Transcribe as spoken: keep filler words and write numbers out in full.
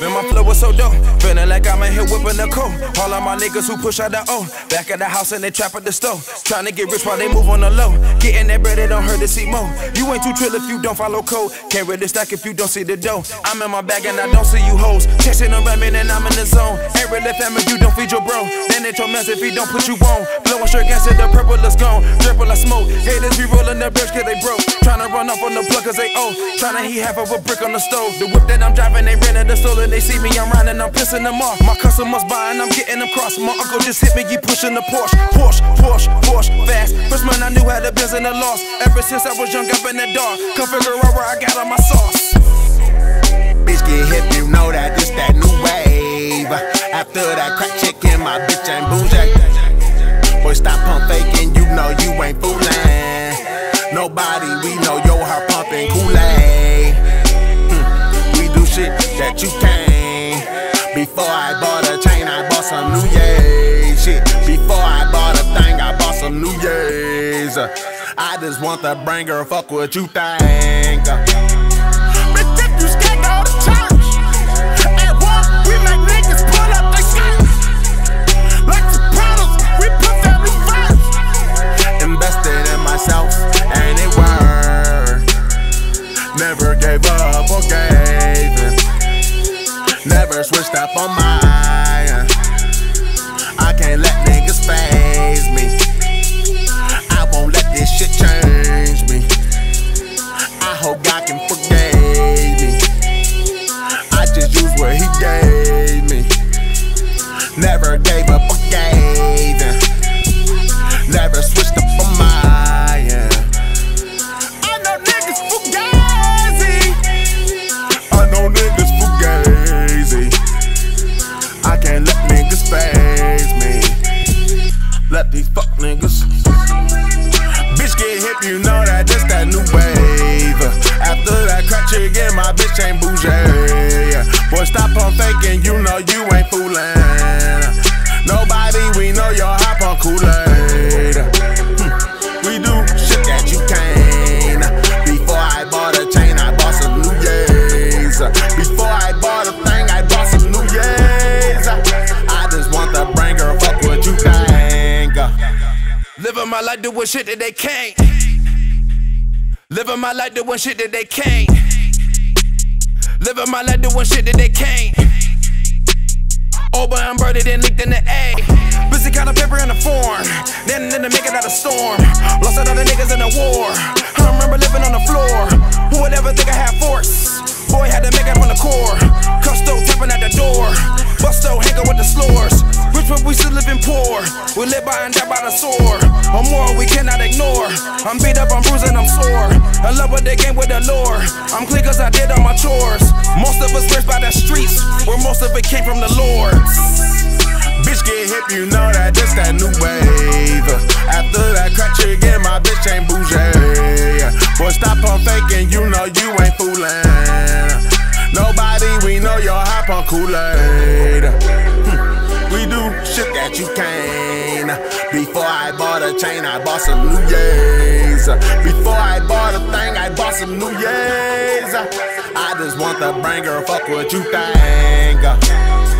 Man, my flow was so dope, feeling like I'm in here whipping the coat. All of my niggas who push out the O, back at the house and they trap at the stove. Trying to get rich while they move on the low. Getting that bread, it don't hurt to see more. You ain't too trill if you don't follow code. Can't really stack if you don't see the dough. I'm in my bag and I don't see you hoes. Chasing on ramming and I'm in the zone. Ain't really fam if you don't feed your bro. Then it's your mess if he don't put you on. Blowing shirt gas till the purple is gone. Dripple like smoke. Haters be rolling their bitch cause they broke. Trying to run off on the plug cause they owe. Trying to heat half of a brick on the stove. The whip that I'm driving, they rented the stove. They see me, I'm riding, I'm pissing them off. My customers buying, I'm getting them crossed. My uncle just hit me, he pushing the Porsche. Porsche, Porsche, Porsche, fast. First man I knew had a biz and a loss. Ever since I was young, up in the dark. Come figure out where I got on my sauce. Bitch get hip, you know that, it's that new wave. After that crack chicken, my bitch ain't bougie. Boy, stop pump faking, you know you ain't fooling nobody, we know your heart pumping Kool-Aid. Mm, we do shit that you can't. Before I bought a chain, I bought some new yeahs. Shit, before I bought a thing, I bought some new yeahs. I just want the bringer, fuck what you think. Bitch, if you scared, go to church. At work, we make niggas pull up their skirts. Like the products, we put family first. Invested in myself, and it worked. Never gave up or gave in. Never switched up on mine. I can't let niggas faze me. I won't let this shit change me. I hope God can forgive me. I just used what he gave me. Never gave up or gave in. Never switched up on mine. I know niggas fugazi. I know niggas fugazi. I can't let niggas faze me. Let these fuck niggas. Bitch get hip, you know that this that new wave. After that crack chicken, my bitch ain't bougie. Boy, stop on faking, you know you ain't fooling nobody, we know your hop on Kool-Aid. Hmm. We do shit that you can't. Before I bought a chain, I bought some new yeahs. Before I bought a thing, I bought some new yeahs. Living my life doing shit that they can't. Living my life doing shit that they can't. Living my life doing shit that they can't. Oba and birded and leaked in the A. Busy kind of paper in the form. Then in the make it out of storm. Lost out all the niggas in the war. I remember living on the floor. Who would ever think I had force? Boy had to make up on the core. Custo tapping at the door. Busto hanging with the slores. Rich but we still living poor. We live by and die by the sword. Or more we cannot ignore. I'm beat up, I'm bruised and I'm sore. In love with the game with the lore. I'm clean cause I did all my chores. Most of us raised by the streets, where most of it came from the lords. Bitch get hip, you know that this that new wave. After that crack again, my bitch ain't bougie. Boy stop on faking, you know you ain't fooling nobody, we know your hop on Kool-Aid. Hmm. We do shit that you can't. Before I bought a chain, I bought some new yeahs. Before I bought a thing, I bought some new yeahs. I just want the bringer, fuck what you think.